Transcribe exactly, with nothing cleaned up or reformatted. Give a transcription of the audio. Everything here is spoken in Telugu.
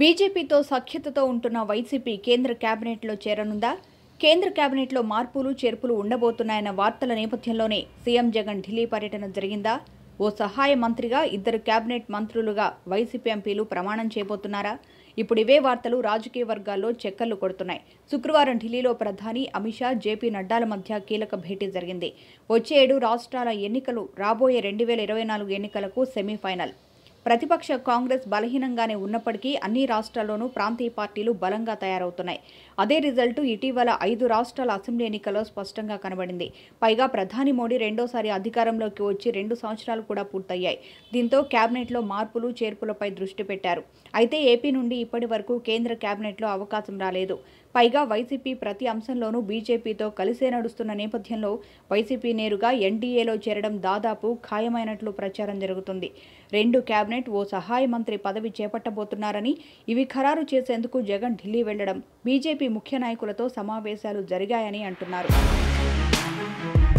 బీజేపీ తో సఖ్యతతో ఉంటున్న వైసీపీ కేంద్ర కేబినెట్లో చేరనుందా? కేంద్ర కేబినెట్లో మార్పులు చేర్పులు ఉండబోతున్నాయన్న వార్తల నేపథ్యంలోనే సీఎం జగన్ ఢిల్లీ పర్యటన జరిగిందా? ఓ సహాయ మంత్రిగా ఇద్దరు కేబినెట్ మంత్రులుగా వైసీపీ ఎంపీలు ప్రమాణం చేయబోతున్నారా? ఇప్పుడు ఇవే వార్తలు రాజకీయ వర్గాల్లో చక్కర్లు కొడుతున్నాయి. శుక్రవారం ఢిల్లీలో ప్రధాని అమిత్ షా, జేపీ నడ్డాల మధ్య కీలక భేటీ జరిగింది. వచ్చే ఏడు రాష్ట్రాల ఎన్నికలు, రాబోయే రెండు వేల ఇరవై నాలుగు ఎన్నికలకు సెమీఫైనల్. ప్రతిపక్ష కాంగ్రెస్ బలహీనంగానే ఉన్నప్పటికీ అన్ని రాష్ట్రాల్లోనూ ప్రాంతీయ పార్టీలు బలంగా తయారవుతున్నాయి. అదే రిజల్ట్ ఇటీవల ఐదు రాష్ట్రాల అసెంబ్లీ ఎన్నికల్లో స్పష్టంగా కనబడింది. పైగా ప్రధాని మోడీ రెండోసారి అధికారంలోకి వచ్చి రెండు సంవత్సరాలు కూడా పూర్తయ్యాయి. దీంతో కేబినెట్లో మార్పులు చేర్పులపై దృష్టి పెట్టారు. అయితే ఏపీ నుండి ఇప్పటి వరకు కేంద్ర కేబినెట్లో అవకాశం రాలేదు. పైగా వైసీపీ ప్రతి అంశంలోనూ బీజేపీతో కలిసే నడుస్తున్న నేపథ్యంలో వైసీపీ నేరుగా ఎన్డీఏలో చేరడం దాదాపు ఖాయమైనట్లు ప్రచారం జరుగుతుంది. రెండు కేబినెట్, ఓ సహాయ మంత్రి పదవి చేపట్టబోతున్నారని, ఇవి ఖరారు చేసేందుకు జగన్ ఢిల్లీ వెళ్లడం, బీజేపీ ముఖ్య నాయకులతో సమావేశాలు జరిగాయని అంటున్నారు.